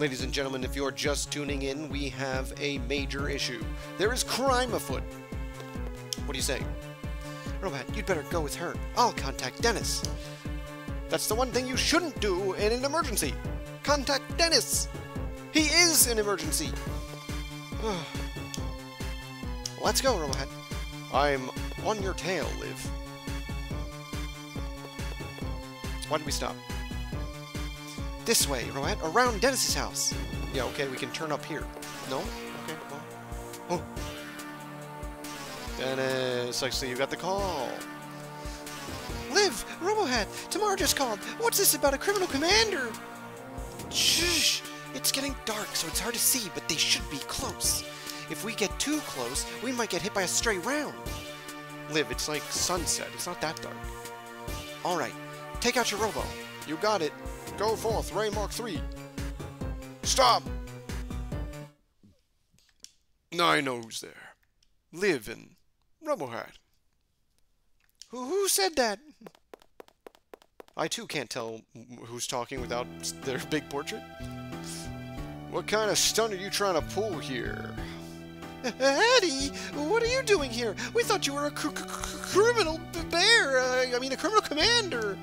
Ladies and gentlemen, if you're just tuning in, we have a major issue. There is crime afoot. What do you say? Robohead, you'd better go with her. I'll contact Dennis. That's the one thing you shouldn't do in an emergency. Contact Dennis. He is an emergency. Let's go, Robohead. I'm on your tail, Liv. Why did we stop? This way, Robohead, around Dennis's house. Yeah, okay, we can turn up here. No? Okay, well. Oh. Dennis, actually, you got the call. Liv, Robohead, Tamara just called. What's this about a criminal commander? Shh. It's getting dark, so it's hard to see, but they should be close. If we get too close, we might get hit by a stray round. Liv, it's like sunset. It's not that dark. All right, take out your robo. You got it. Go forth, Ray Mark III. Stop! Now I know who's there. Liv and RoboHat. Who said that? I too can't tell who's talking without their big portrait. What kind of stunt are you trying to pull here? Eddie, what are you doing here? We thought you were a criminal bear. I mean, a criminal commander.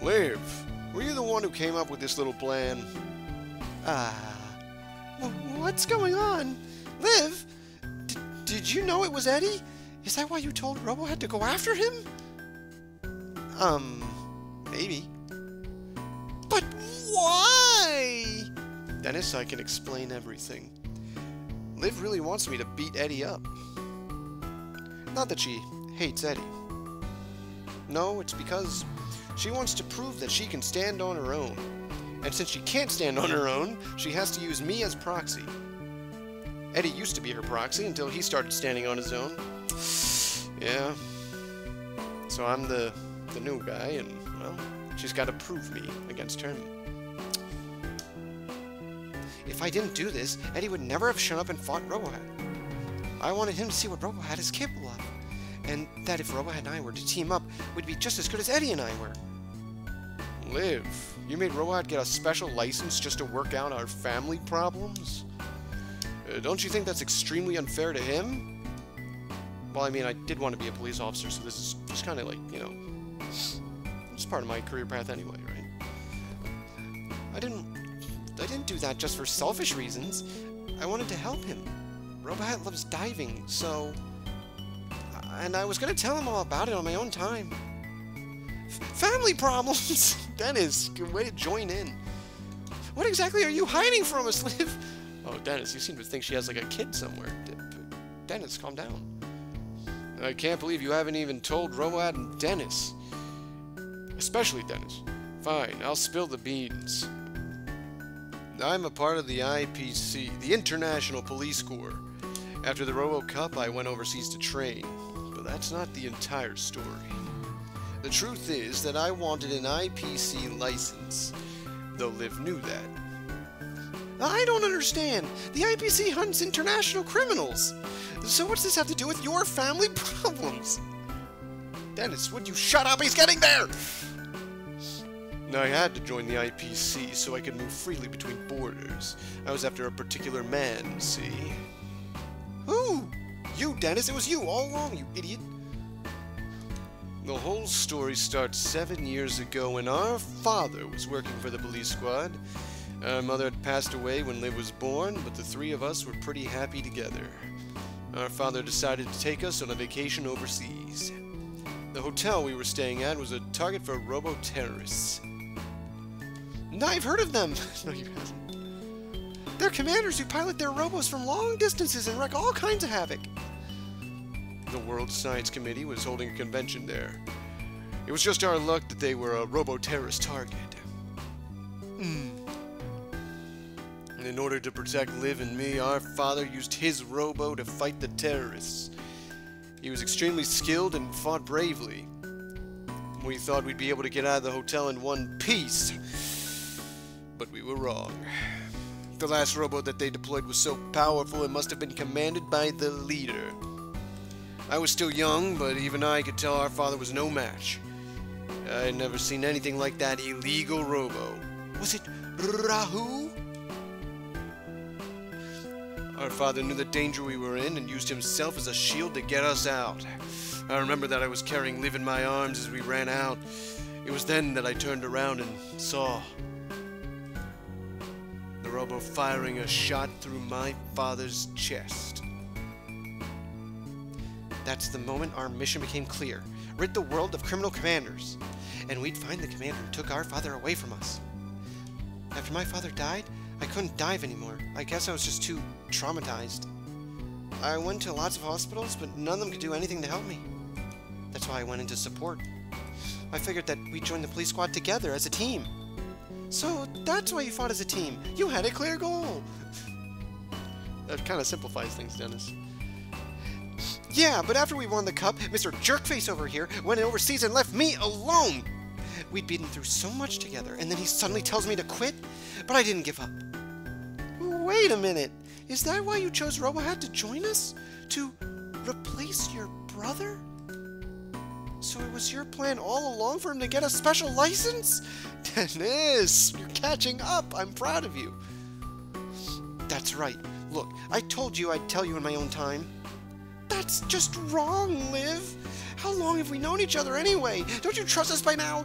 Liv, were you the one who came up with this little plan? What's going on? Liv, did you know it was Eddie? Is that why you told RoboHat to go after him? Maybe. But why? Dennis, I can explain everything. Liv really wants me to beat Eddie up. Not that she hates Eddie. No, it's because she wants to prove that she can stand on her own. And since she can't stand on her own, she has to use me as proxy. Eddie used to be her proxy until he started standing on his own. Yeah. So I'm the new guy, and, well, she's got to prove me against him. If I didn't do this, Eddie would never have shown up and fought RoboHat. I wanted him to see what RoboHat is capable of, and that if RoboHat and I were to team up, we'd be just as good as Eddie and I were. Liv, you made RoboHat get a special license just to work out our family problems? Don't you think that's extremely unfair to him? Well, I mean, I did want to be a police officer, so this is just kind of like, you know, it's part of my career path anyway, right? I didn't do that just for selfish reasons. I wanted to help him. RoboHat loves diving, so... And I was going to tell him all about it on my own time. Family problems! Dennis, good way to join in. What exactly are you hiding from us, Liv? Oh, Dennis, you seem to think she has, like, a kid somewhere. Dennis, calm down. I can't believe you haven't even told RoboHat and Dennis. Especially Dennis. Fine, I'll spill the beans. I'm a part of the IPC, the International Police Corps. After the Robo Cup, I went overseas to train. But that's not the entire story. The truth is that I wanted an IPC license, though Liv knew that. I don't understand. The IPC hunts international criminals. So what's this have to do with your family problems? Dennis, would you shut up? He's getting there! I had to join the IPC so I could move freely between borders. I was after a particular man, see? Who? You, Dennis. It was you all along, you idiot. The whole story starts 7 years ago when our father was working for the police squad. Our mother had passed away when Liv was born, but the three of us were pretty happy together. Our father decided to take us on a vacation overseas. The hotel we were staying at was a target for robo-terrorists. I've heard of them! No, you haven't. They're commanders who pilot their robos from long distances and wreak all kinds of havoc. The World Science Committee was holding a convention there. It was just our luck that they were a robo-terrorist target. And in order to protect Liv and me, our father used his robo to fight the terrorists. He was extremely skilled and fought bravely. We thought we'd be able to get out of the hotel in one piece. But we were wrong. The last robo that they deployed was so powerful it must have been commanded by the leader. I was still young, but even I could tell our father was no match. I had never seen anything like that illegal robo. Was it Rahu? Our father knew the danger we were in and used himself as a shield to get us out. I remember that I was carrying Liv in my arms as we ran out. It was then that I turned around and saw the Robo firing a shot through my father's chest. That's the moment our mission became clear. Rid the world of criminal commanders. And we'd find the commander who took our father away from us. After my father died, I couldn't dive anymore. I guess I was just too traumatized. I went to lots of hospitals, but none of them could do anything to help me. That's why I went into support. I figured that we'd join the police squad together as a team. So that's why you fought as a team. You had a clear goal. That kind of simplifies things, Dennis. Yeah, but after we won the cup, Mr. Jerkface over here went overseas and left me alone! We'd been through so much together, and then he suddenly tells me to quit? But I didn't give up. Wait a minute! Is that why you chose RoboHat to join us? To replace your brother? So it was your plan all along for him to get a special license? Dennis, you're catching up! I'm proud of you! That's right. Look, I told you I'd tell you in my own time. That's just wrong, Liv! How long have we known each other anyway? Don't you trust us by now?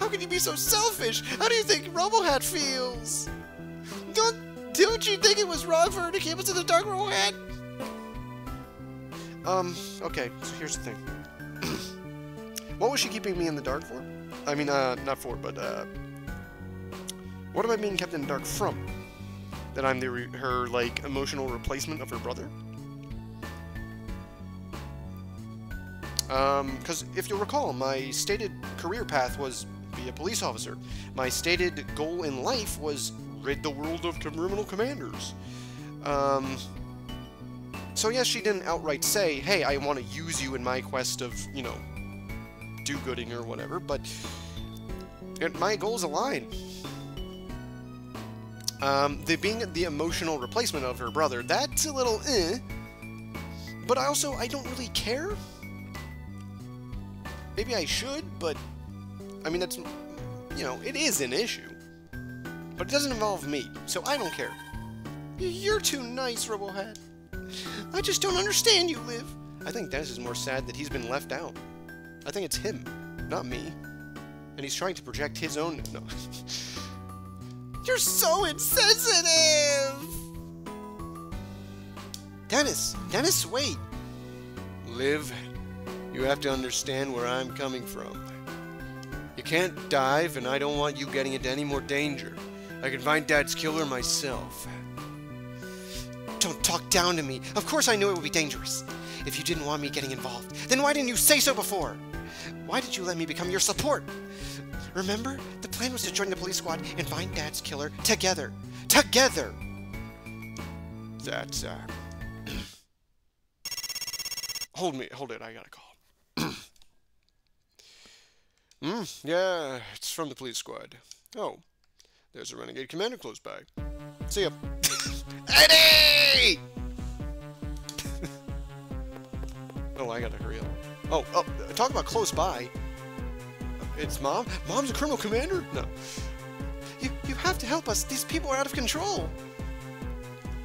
How can you be so selfish? How do you think RoboHat feels? Don't you think it was wrong for her to keep us in the dark, RoboHat? Okay, so here's the thing. What was she keeping me in the dark for? I mean, not for, but, what am I being kept in the dark from? That I'm her, like, emotional replacement of her brother? Because if you'll recall, my stated career path was be a police officer. My stated goal in life was rid the world of criminal commanders. So yes, she didn't outright say, hey, I want to use you in my quest of, you know, do-gooding or whatever, but my goals align. Being the emotional replacement of her brother, that's a little eh. But I don't really care. Maybe I should, but, I mean, that's, you know, it is an issue. But it doesn't involve me, so I don't care. You're too nice, RoboHat. I just don't understand you, Liv. I think Dennis is more sad that he's been left out. I think it's him, not me. And he's trying to project his own... No. You're so insensitive! Dennis! Dennis, wait! Liv... You have to understand where I'm coming from. You can't dive, and I don't want you getting into any more danger. I can find Dad's killer myself. Don't talk down to me. Of course I knew it would be dangerous. If you didn't want me getting involved, then why didn't you say so before? Why did you let me become your support? Remember, the plan was to join the police squad and find Dad's killer together. Together! That's, Hold it, I got a call. Yeah, it's from the police squad. Oh, there's a renegade commander close by. See ya. Eddie! Oh, I gotta hurry up. Oh, talk about close by. It's Mom? Mom's a criminal commander? No. You have to help us. These people are out of control.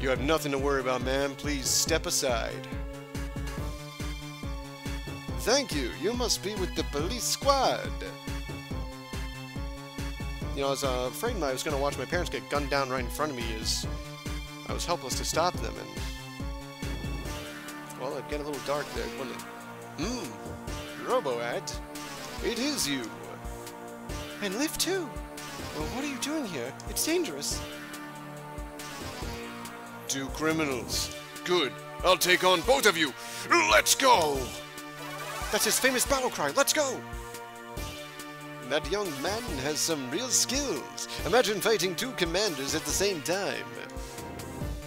You have nothing to worry about, ma'am. Please step aside. Thank you. You must be with the police squad. You know, I was afraid I was going to watch my parents get gunned down right in front of me as I was helpless to stop them, and... Well, it'd get a little dark there, wouldn't it? RoboHat, it is you. And Liv, too. Well, what are you doing here? It's dangerous. Two criminals. Good. I'll take on both of you. Let's go! That's his famous battle cry, let's go! That young man has some real skills. Imagine fighting two commanders at the same time.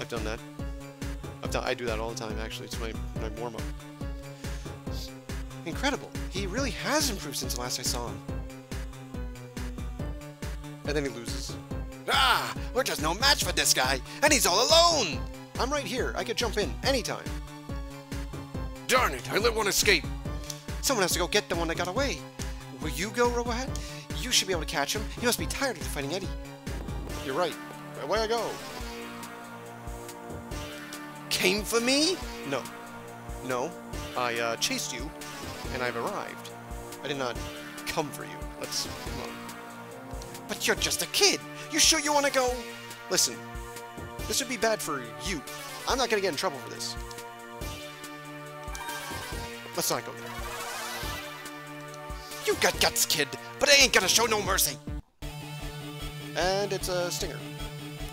I've done that. I do that all the time, actually. It's my warm-up. Incredible. He really has improved since last I saw him. And then he loses. Ah! We're just no match for this guy! And he's all alone! I'm right here. I could jump in anytime. Darn it! I let one escape! Someone has to go get the one that got away. Will you go, RoboHat? You should be able to catch him. You must be tired of fighting Eddie. You're right. Away I go. Came for me? No. No. I chased you, and I've arrived. I did not come for you. Let's... Come on. But you're just a kid! You sure you want to go? Listen, this would be bad for you. I'm not going to get in trouble for this. Let's not go there. You got guts, kid, but I ain't going to show no mercy! And it's a stinger.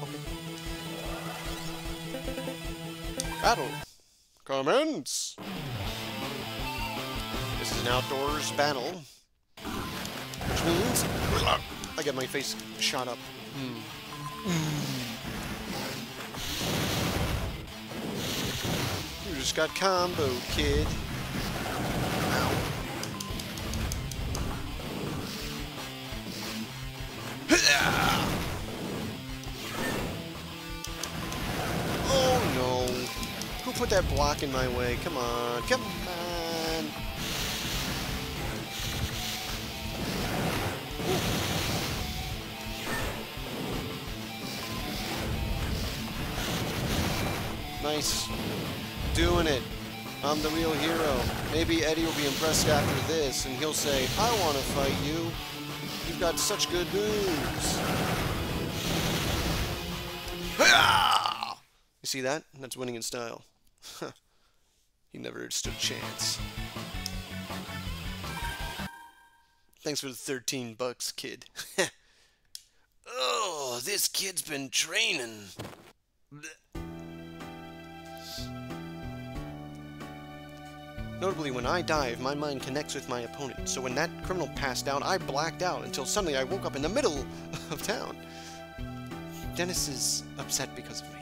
Okay. Battle. Commence! This is an outdoors battle. Which means... I get my face shot up. You just got combo, kid. Oh no. Who put that block in my way? Come on, come on. Ooh. Nice. Doing it. I'm the real hero. Maybe Eddie will be impressed after this, and he'll say, I want to fight you. You've got such good moves. You see that? That's winning in style. He never stood a chance. Thanks for the 13 bucks, kid. Oh, this kid's been training. Notably, when I dive, my mind connects with my opponent, so when that criminal passed out, I blacked out until suddenly I woke up in the middle of town. Dennis is upset because of me.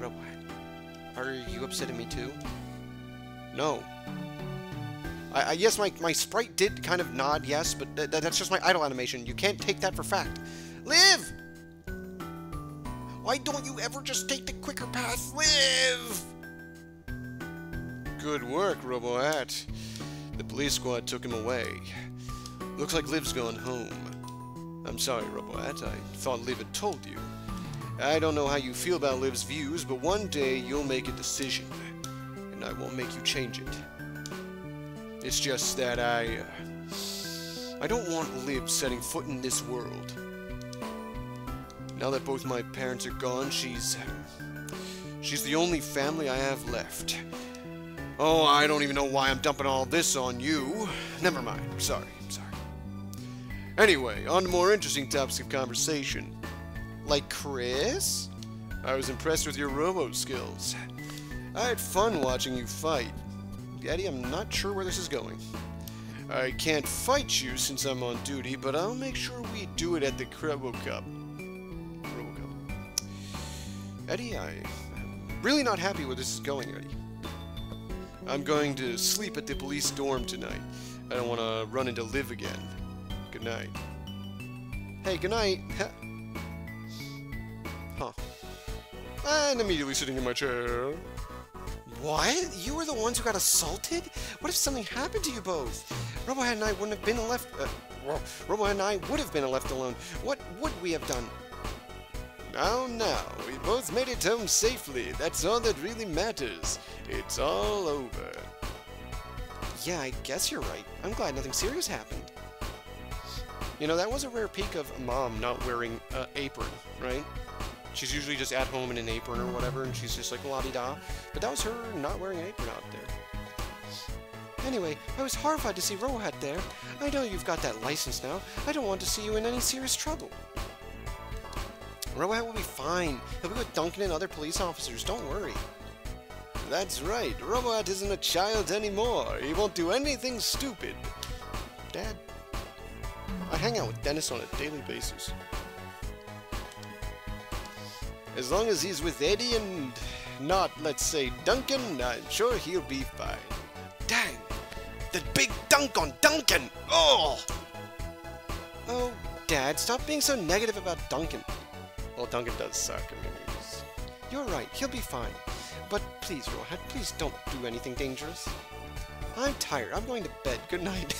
Robohead, are you upset at me too? No. I yes, my sprite did kind of nod yes, but that's just my idle animation. You can't take that for fact. Live! Why don't you ever just take the quicker path? Live! Good work, RoboHat. The police squad took him away. Looks like Liv's gone home. I'm sorry, RoboHat. I thought Liv had told you. I don't know how you feel about Liv's views, but one day you'll make a decision, and I won't make you change it. It's just that I don't want Liv setting foot in this world. Now that both my parents are gone, she's the only family I have left. Oh, I don't even know why I'm dumping all this on you. Never mind. I'm sorry. Anyway, on to more interesting topics of conversation. Like Chris? I was impressed with your robo skills. I had fun watching you fight. Eddie, I'm not sure where this is going. I can't fight you since I'm on duty, but I'll make sure we do it at the Robo Cup. Eddie, I'm really not happy where this is going, Eddie. I'm going to sleep at the police dorm tonight. I don't want to run into Liv again. Good night. Hey, good night. Huh. And immediately sitting in my chair. What? You were the ones who got assaulted? What if something happened to you both? Robohead and I wouldn't have been left... well, Robohead and I would have been left alone. What would we have done? Now, we both made it home safely. That's all that really matters. It's all over. Yeah, I guess you're right. I'm glad nothing serious happened. You know, that was a rare peak of Mom not wearing an apron, right? She's usually just at home in an apron or whatever, and she's just like la-di-da. But that was her not wearing an apron out there. Anyway, I was horrified to see RoboHat there. I know you've got that license now. I don't want to see you in any serious trouble. RoboHat will be fine. He'll be with Duncan and other police officers, don't worry. That's right, RoboHat isn't a child anymore. He won't do anything stupid. Dad, I hang out with Dennis on a daily basis. As long as he's with Eddie and not, let's say, Duncan, I'm sure he'll be fine. Dang! The big dunk on Duncan! Oh! Oh, Dad, stop being so negative about Duncan. Well, Duncan does suck. I mean, you're right. He'll be fine. But please, Robohead, please don't do anything dangerous. I'm tired. I'm going to bed. Good night.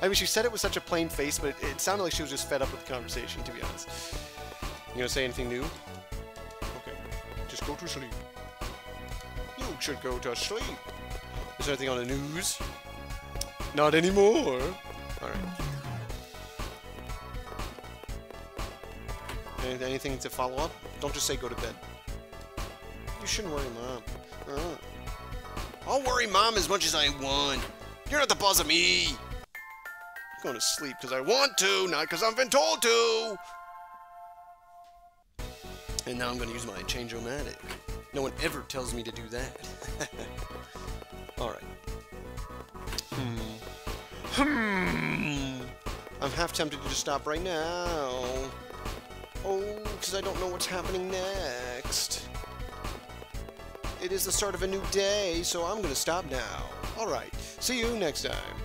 I mean, she said it with such a plain face, but it sounded like she was just fed up with the conversation, to be honest. You gonna say anything new? Okay. Just go to sleep. You should go to sleep. Is there anything on the news? Not anymore. Alright. Anything to follow up? Don't just say go to bed. You shouldn't worry Mom. I'll worry Mom as much as I want. You're not the boss of me. I'm going to sleep because I want to, not because I've been told to. And now I'm going to use my Change-O-Matic. No one ever tells me to do that. Alright. I'm half tempted to just stop right now. Oh, because I don't know what's happening next. It is the start of a new day, so I'm going to stop now. Alright, see you next time.